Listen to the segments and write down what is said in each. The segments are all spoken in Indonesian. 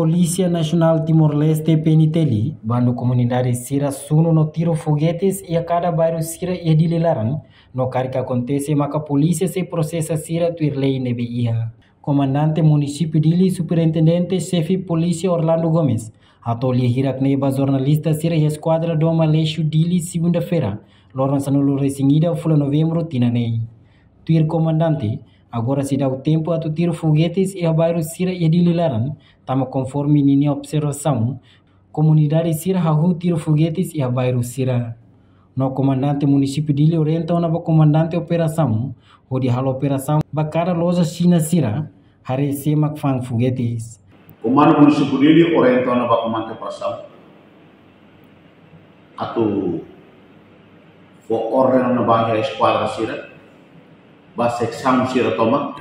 Polícia Nacional Timor-Leste PNTL, bandu comunidade sira SUNU no tiro foguetes e a cada bairro sira e DILI LARAN, no caso que acontece, maca polícia se processa sira tuir lei nebe IHA. Comandante município DILI, superintendente chefe polícia Orlando Gomes, atoli hirak neba jornalista sira e esquadra do Maleixo DILI segunda-feira, loran sanulu resingida o fula novembro tinanei. Tuir comandante, agora se dá o tempo a tirar foguetes e a bairro sira e DILI LARAN, tamo conforme minha observação, comunidade sira hahu tiro foguetes e a bairro sira. No comandante município DILI orienta na comandante operação, onde halo operação bakara loja China sira, harece makfang foguetes. Comando município DILI orienta na comandante operação, atau for ordem na bahia esquadra sira, ba seksang sira toma,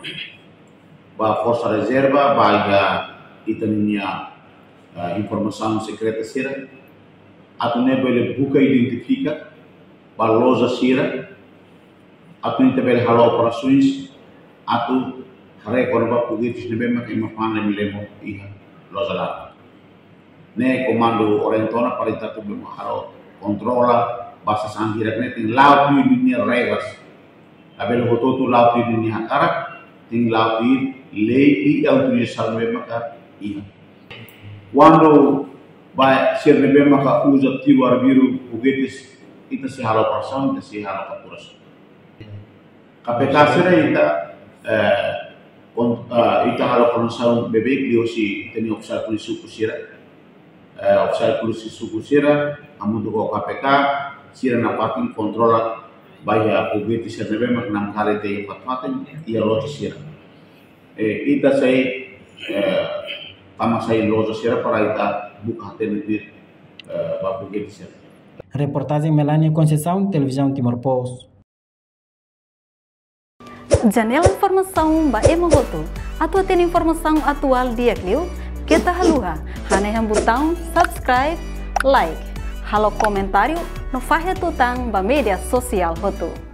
ba força reserva, ba itania informação secreta sira, atau nebele buka identifica, ba loja sira, atau nebele halo operações, atau recorba foguetes nebe mak emafana milemo iha loja lá. Ne comando orientona para tatu bemo halo controla, ba sesang hirak ne ting lau dunia regras. Abel hoto tu lapi di nihakara, ting lapi lei i autorizar maka i. Quando vai ser maka usa tiru arbiru foguetes, ita se halo operação, ita se halo capturação. KPK sira ita halo operação bebek di osi teni ofisar polisi kusira, ofisar polisi kusira, amundu ko KPK sira na patin kontrola. Bahaya FUGETIS nebe mak nam kali te patwaten ia loja sira. Ita sai tamak sai loja sira para ita buka tendir ba FUGETIS. Reportagem Melania Conceição, televisão Timor Post. Janela informação ba emogoto, atua ten informação atual dia kliu, kita haluha, hane hambutang subscribe, like. Halo komentário no Farre Tutang ba Media Social Hotu.